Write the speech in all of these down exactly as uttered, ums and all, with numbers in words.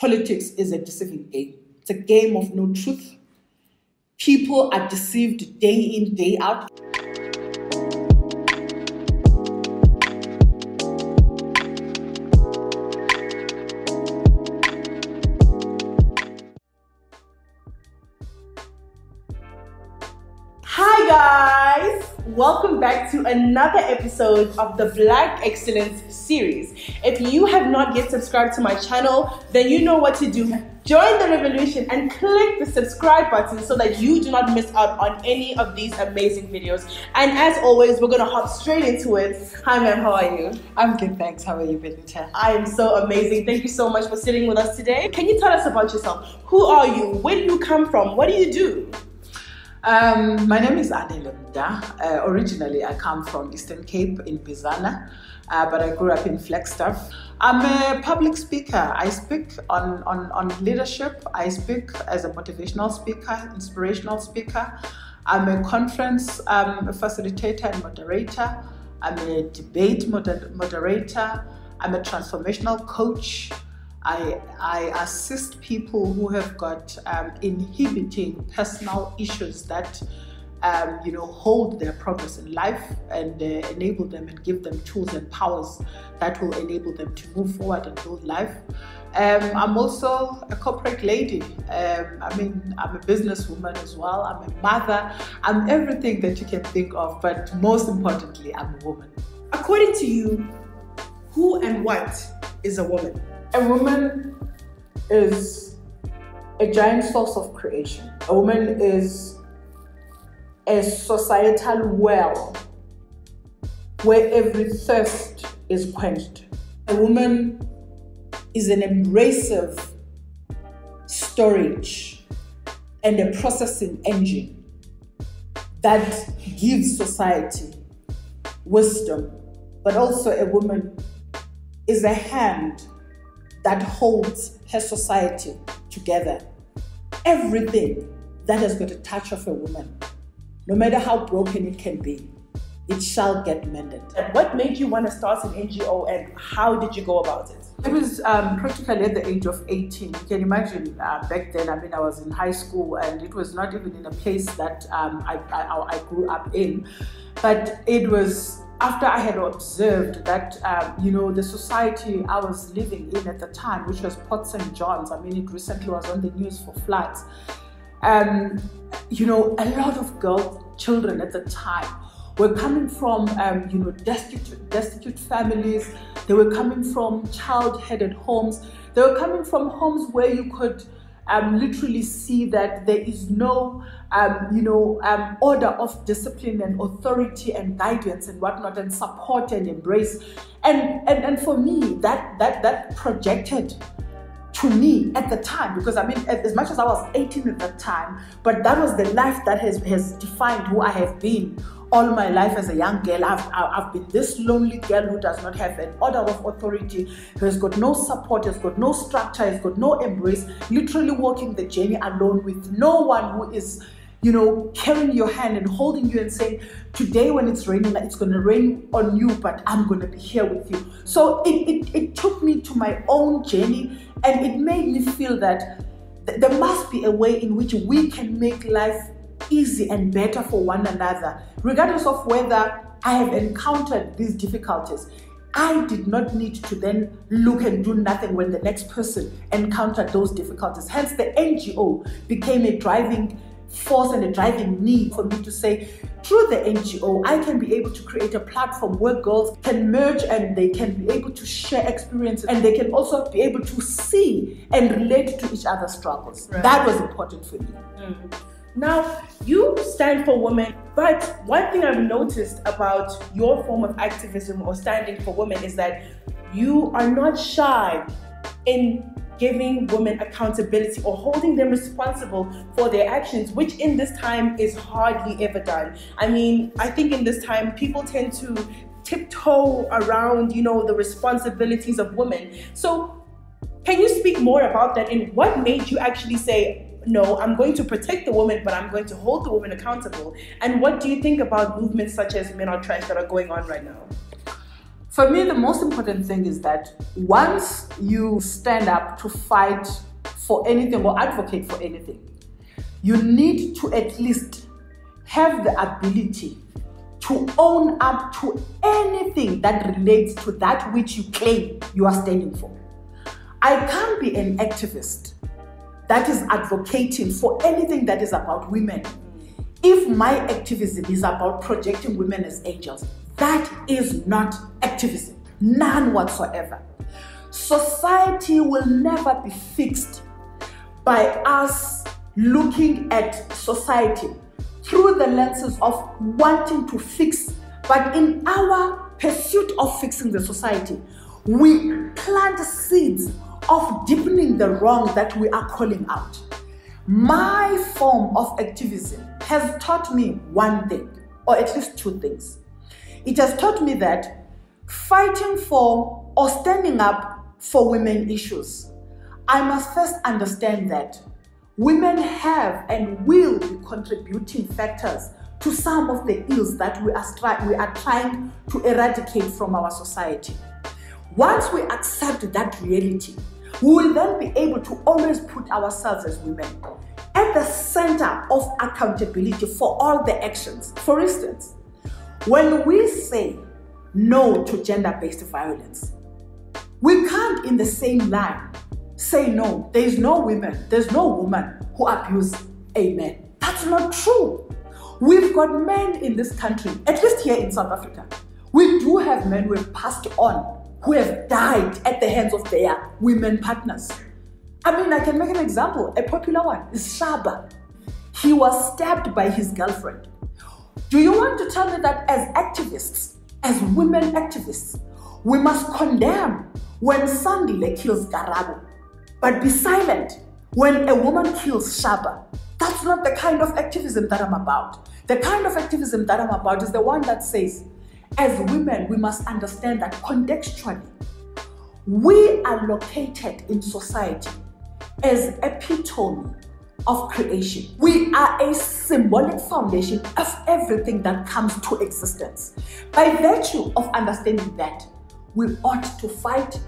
Politics is a deceiving game. It's a game of no truth. People are deceived day in, day out. Hi guys! Welcome back to another episode of the Black Excellence series. If you have not yet subscribed to my channel, then you know what to do. Join the revolution and click the subscribe button so that you do not miss out on any of these amazing videos. And as always, we're gonna hop straight into it. Hi ma'am, how are you? I'm good, thanks. How are you, Benita? I am so amazing. Thank you so much for sitting with us today. Can you tell us about yourself? Who are you? Where do you come from? What do you do? Um, my name is Anele Mda. Uh, originally, I come from Eastern Cape in Bizana, uh, but I grew up in Flagstaff. I'm a public speaker. I speak on, on, on leadership. I speak as a motivational speaker, inspirational speaker. I'm a conference um, facilitator and moderator. I'm a debate moder moderator. I'm a transformational coach. I, I assist people who have got um, inhibiting personal issues that um, you know, hold their progress in life, and uh, enable them and give them tools and powers that will enable them to move forward and build life. Um, I'm also a corporate lady. Um, I mean, I'm a businesswoman as well. I'm a mother. I'm everything that you can think of, but most importantly, I'm a woman. According to you, who and what is a woman? A woman is a giant source of creation. A woman is a societal well where every thirst is quenched. A woman is an embracive storage and a processing engine that gives society wisdom, but also a woman is a hand that holds her society together. Everything that has got a touch of a woman, no matter how broken it can be, it shall get mended. And what made you want to start an N G O, and how did you go about it? I was um, practically at the age of eighteen. You can imagine uh, back then, I mean, I was in high school and it was not even in a place that um, I, I, I grew up in, but it was after I had observed that, um, you know, the society I was living in at the time, which was Port Saint John's, I mean, it recently was on the news for floods. Um, you know, a lot of girls, children at the time, were coming from, um, you know, destitute, destitute families. They were coming from child-headed homes. They were coming from homes where you could um, literally see that there is no, um, you know, um, order of discipline and authority and guidance and whatnot, and support and embrace. And, and, and for me, that, that, that projected to me at the time, because I mean, as much as I was eighteen at that time, but that was the life that has, has defined who I have been all my life as a young girl. I've, I've been this lonely girl who does not have an order of authority, who has got no support, has got no structure, has got no embrace, literally walking the journey alone with no one who is, you know, carrying your hand and holding you and saying, today when it's raining, it's going to rain on you, but I'm going to be here with you. So it, it, it took me to my own journey, and it made me feel that th there must be a way in which we can make life easy and better for one another. Regardless of whether I have encountered these difficulties, I did not need to then look and do nothing when the next person encountered those difficulties. Hence, the N G O became a driving force and a driving need for me to say, through the N G O, I can be able to create a platform where girls can merge and they can be able to share experiences, and they can also be able to see and relate to each other's struggles. Right. That was important for me. Mm. Now, you stand for women, but one thing I've noticed about your form of activism or standing for women is that you are not shy in giving women accountability or holding them responsible for their actions, which in this time is hardly ever done. I mean, I think in this time, people tend to tiptoe around, you know, the responsibilities of women. So can you speak more about that, and what made you actually say, no, I'm going to protect the woman, but I'm going to hold the woman accountable? And what do you think about movements such as Men Are Trash that are going on right now? For me, the most important thing is that once you stand up to fight for anything or advocate for anything, you need to at least have the ability to own up to anything that relates to that which you claim you are standing for. I can't be an activist that is advocating for anything that is about women if my activism is about projecting women as angels. That is not activism, none whatsoever. Society will never be fixed by us looking at society through the lenses of wanting to fix, but in our pursuit of fixing the society, we plant seeds of deepening the wrong that we are calling out. My form of activism has taught me one thing, or at least two things. It has taught me that fighting for or standing up for women issues, I must first understand that women have and will be contributing factors to some of the ills that we are, we are trying to eradicate from our society. Once we accept that reality, we will then be able to always put ourselves as women at the center of accountability for all the actions. For instance, when we say no to gender-based violence, we can't in the same line say no, there's no women, there's no woman who abuse a man. That's not true. We've got men in this country, at least here in South Africa. We do have men who have passed on, who have died at the hands of their women partners. I mean, I can make an example. A popular one is Shaba. He was stabbed by his girlfriend. Do you want to tell me that as activists, as women activists, we must condemn when Sandile kills Garabo, but be silent when a woman kills Shaba? That's not the kind of activism that I'm about. The kind of activism that I'm about is the one that says, as women, we must understand that contextually, we are located in society as epitome of creation. We are a symbolic foundation of everything that comes to existence. By virtue of understanding that, we ought to fight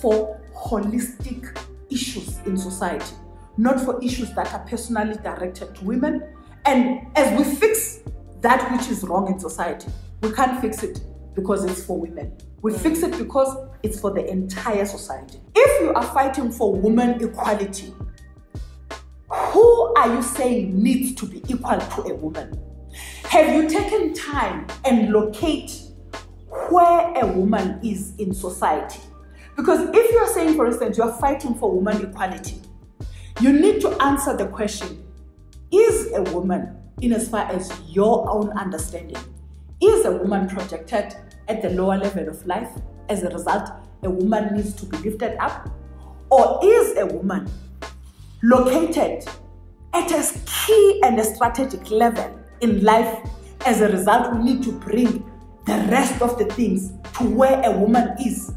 for holistic issues in society, not for issues that are personally directed to women. And as we fix that which is wrong in society, we can't fix it because it's for women. We fix it because it's for the entire society. If you are fighting for women equality, who are you saying needs to be equal to a woman? Have you taken time and locate where a woman is in society? Because if you are saying, for instance, you are fighting for women equality, you need to answer the question, is a woman, in as far as your own understanding, is a woman projected at the lower level of life? As a result, a woman needs to be lifted up? Or is a woman located at a key and a strategic level in life? As a result, we need to bring the rest of the things to where a woman is.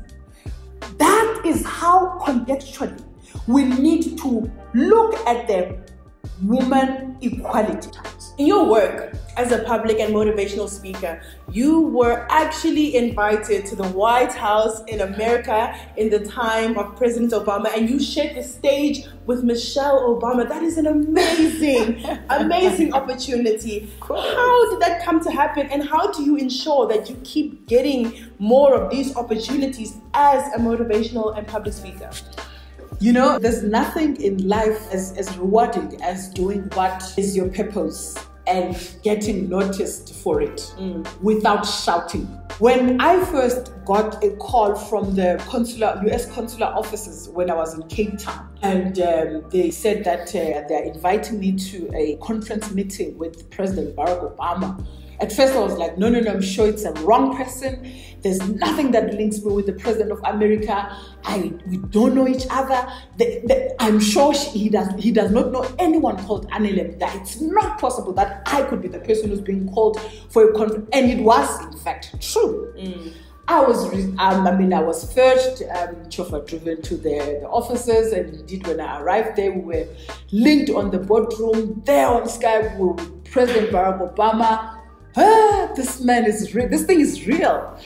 That is how contextually we need to look at the woman equality. In your work as a public and motivational speaker, you were actually invited to the White House in America in the time of President Obama, and you shared the stage with Michelle Obama. That is an amazing, amazing opportunity. How did that come to happen, and how do you ensure that you keep getting more of these opportunities as a motivational and public speaker? You know, there's nothing in life as, as rewarding as doing what is your purpose and getting noticed for it mm. without shouting. When I first got a call from the consular, U S consular offices when I was in Cape Town, and um, they said that uh, they're inviting me to a conference meeting with President Barack Obama. At first I was like, no, no, no, I'm sure it's a wrong person. There's nothing that links me with the President of America. I, we don't know each other. The, the, I'm sure she, he, does, he does not know anyone called Anele Mda. It's not possible that I could be the person who's being called for a conference. And it was, in fact, true. Mm. I was, um, I mean, I was first um, chauffeur driven to the, the offices, and indeed when I arrived there, we were linked on the boardroom, there on Skype with President Barack Obama. Ah, this man is real, this thing is real.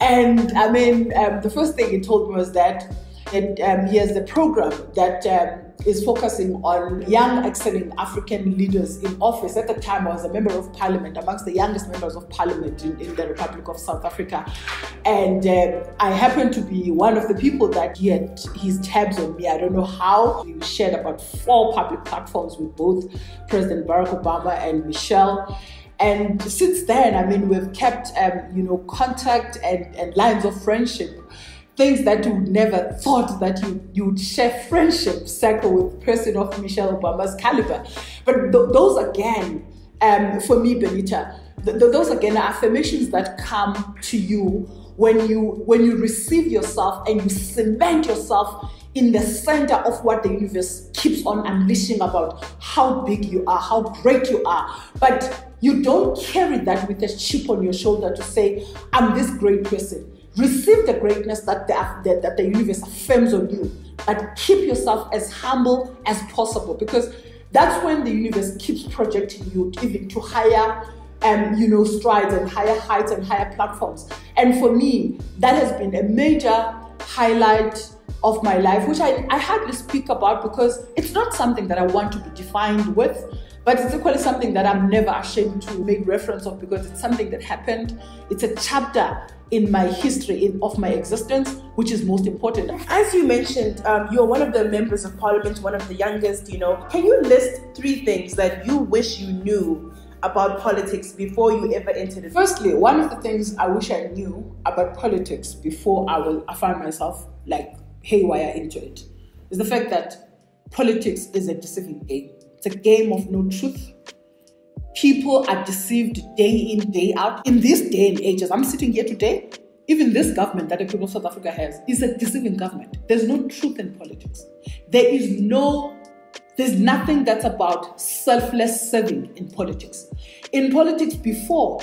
And I mean, um, the first thing he told me was that, that um, he has the program that um, is focusing on young, excelling African leaders in office. At the time, I was a member of parliament, amongst the youngest members of parliament in, in the Republic of South Africa. And uh, I happened to be one of the people that he had his tabs on me. I don't know how. We shared about four public platforms with both President Barack Obama and Michelle. And since then, I mean, we've kept, um, you know, contact and, and lines of friendship. Things that you never thought that you, you would share friendship circle with a person of Michelle Obama's caliber. But th those again, um, for me, Benita, th th those again are affirmations that come to you when you, when you receive yourself and you cement yourself in the center of what the universe keeps on unleashing about how big you are, how great you are. But you don't carry that with a chip on your shoulder to say, I'm this great person. Receive the greatness that the, that the universe affirms on you, but keep yourself as humble as possible, because that's when the universe keeps projecting you even to higher, um, you know, strides and higher heights and higher platforms. And for me, that has been a major highlight of my life, which I, I hardly speak about because it's not something that I want to be defined with. But it's equally something that I'm never ashamed to make reference of, because it's something that happened. It's a chapter in my history, in, of my existence, which is most important. As you mentioned, um, you're one of the members of parliament, one of the youngest, you know. Can you list three things that you wish you knew about politics before you ever entered it? Firstly, one of the things I wish I knew about politics before I, will, I find myself like haywire into it is the fact that politics is a deceiving game. It's a game of no truth. People are deceived day in, day out. In this day and age, as I'm sitting here today, even this government that the people of South Africa has is a deceiving government. There's no truth in politics. There is no, there's nothing that's about selfless serving in politics. In politics before,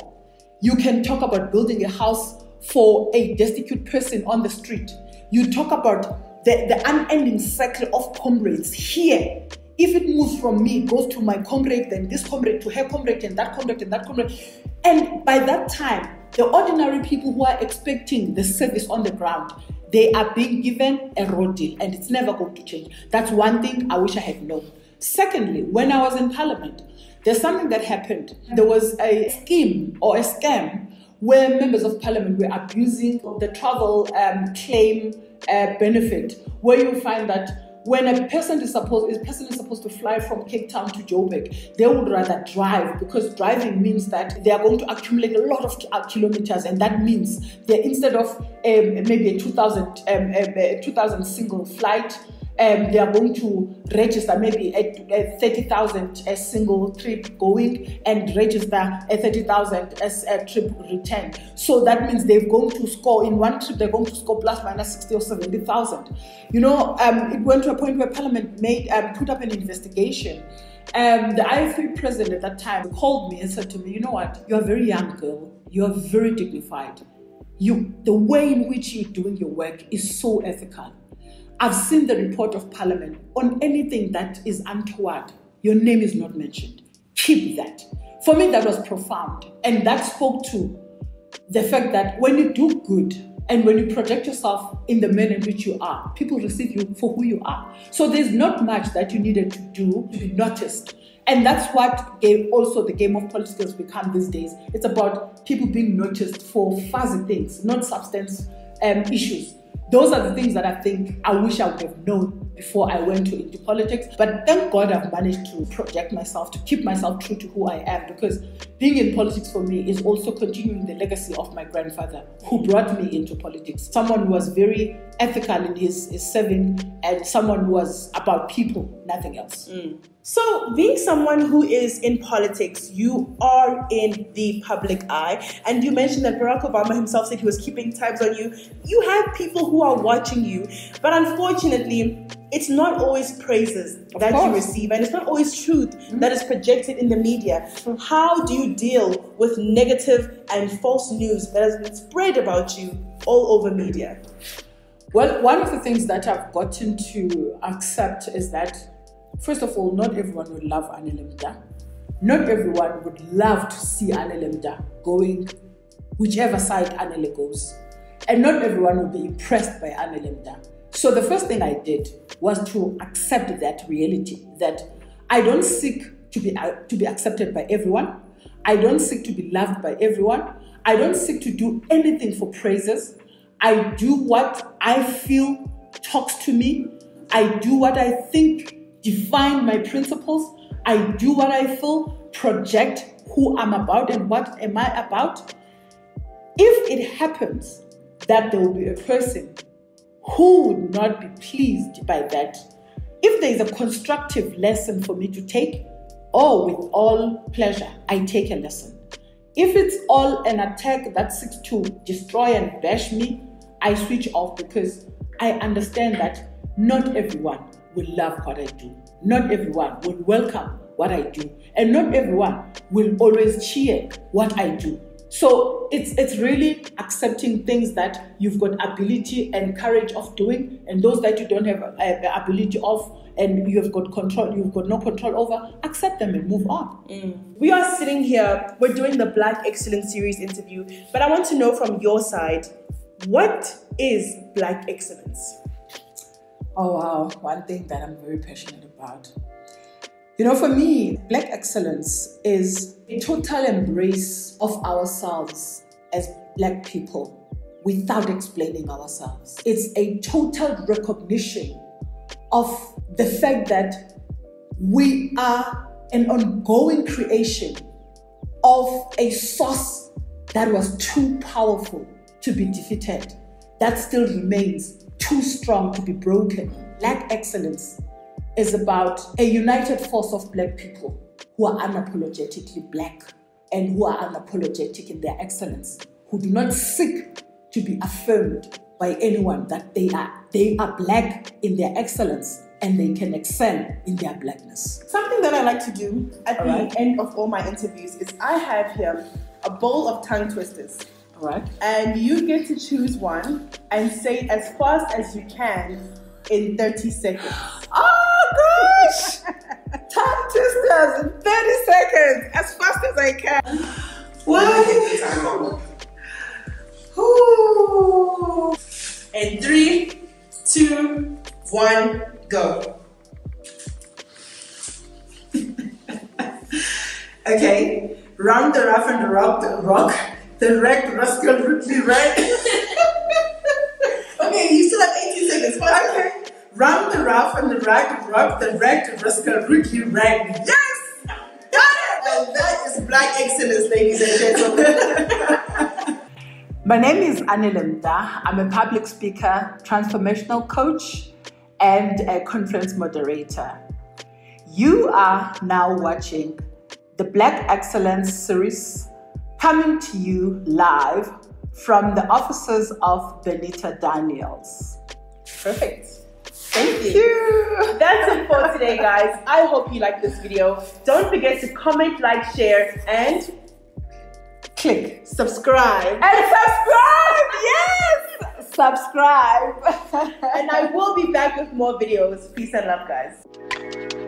you can talk about building a house for a destitute person on the street. You talk about the, the unending cycle of comrades here. If it moves from me, it goes to my comrade, then this comrade, to her comrade, and that comrade, and that comrade. And by that time, the ordinary people who are expecting the service on the ground, they are being given a raw deal, and it's never going to change. That's one thing I wish I had known. Secondly, when I was in parliament, there's something that happened. There was a scheme or a scam where members of parliament were abusing the travel um, claim uh, benefit, where you find that when a person is supposed, a person is supposed to fly from Cape Town to Joburg, they would rather drive, because driving means that they are going to accumulate a lot of kilometers, and that means that instead of um, maybe a two thousand um, a two thousand single flight, um, they are going to register maybe a, a thirty thousand a single trip going and register a thirty thousand as a trip return. So that means they're going to score in one trip, they're going to score plus minus sixty or seventy thousand. You know, um, it went to a point where Parliament made um, put up an investigation. Um, the I F P president at that time called me and said to me, you know what, you're a very young girl, you're very dignified. You, the way in which you're doing your work is so ethical. I've seen the report of Parliament. On anything that is untoward, your name is not mentioned. Keep that. For me, that was profound. And that spoke to the fact that when you do good and when you project yourself in the manner in which you are, people receive you for who you are. So there's not much that you needed to do to be noticed. And that's what gave also the game of politics has become these days. It's about people being noticed for fuzzy things, not substance um, issues. Those are the things that I think I wish I would have known before I went to, into politics. But thank God I've managed to project myself, to keep myself true to who I am, because being in politics for me is also continuing the legacy of my grandfather, who brought me into politics. Someone who was very ethical in his, his serving, and someone who was about people, nothing else. Mm. So being someone who is in politics, you are in the public eye. And you mentioned that Barack Obama himself said he was keeping tabs on you. You have people who are watching you. But unfortunately, it's not always praises that you receive. And it's not always truth mm-hmm. that is projected in the media. How do you deal with negative and false news that has been spread about you all over media? Well, one of the things that I've gotten to accept is that, first of all, not everyone would love Anele Mda. Not everyone would love to see Anele Mda going whichever side Anele goes. And not everyone will be impressed by Anele Mda. So the first thing I did was to accept that reality, that I don't seek to be, uh, to be accepted by everyone. I don't seek to be loved by everyone. I don't seek to do anything for praises. I do what I feel talks to me. I do what I think define my principles. I do what I feel, project who I'm about and what am I about. If it happens that there will be a person who would not be pleased by that, if there is a constructive lesson for me to take, oh, with all pleasure, I take a lesson. If it's all an attack that seeks to destroy and bash me, I switch off, because I understand that not everyone will love what I do. Not everyone will welcome what I do. And not everyone will always cheer what I do. So it's, it's really accepting things that you've got ability and courage of doing, and those that you don't have the ability of and you've got control, you've got no control over, accept them and move on. Mm. We are sitting here, we're doing the Black Excellence Series interview, but I want to know from your side, what is Black Excellence? Oh wow, one thing that I'm very passionate about. You know, for me, Black excellence is a total embrace of ourselves as Black people without explaining ourselves. It's a total recognition of the fact that we are an ongoing creation of a source that was too powerful to be defeated, that still remains too strong to be broken. Black excellence is about a united force of Black people who are unapologetically Black and who are unapologetic in their excellence, who do not seek to be affirmed by anyone that they are. They are Black in their excellence and they can excel in their Blackness. Something that I like to do at all the right. end of all my interviews is I have here a bowl of tongue twisters. All right. And you get to choose one and say it as fast as you can in thirty seconds. Oh gosh! Tongue twisters in thirty seconds, as fast as I can. What? Ooh. And three, two, one, go. Okay, round the rough and the rock, the rock, the wreck, rascal, rudely right. Okay, you still have eighteen seconds. Okay. Round the rough and the rack, rock the rack, the rascal, rudely right. Yes! Got it! And that is Black excellence, ladies and gentlemen. My name is Anele Mda. I'm a public speaker, transformational coach, and a conference moderator. You are now watching the Black Excellence Series, coming to you live from the offices of Benita Daniels. Perfect. Thank you. Phew. That's it for today, guys. I hope you like this video. Don't forget to comment, like, share, and click subscribe. And subscribe! Yes! Subscribe. And I will be back with more videos. Peace and love, guys.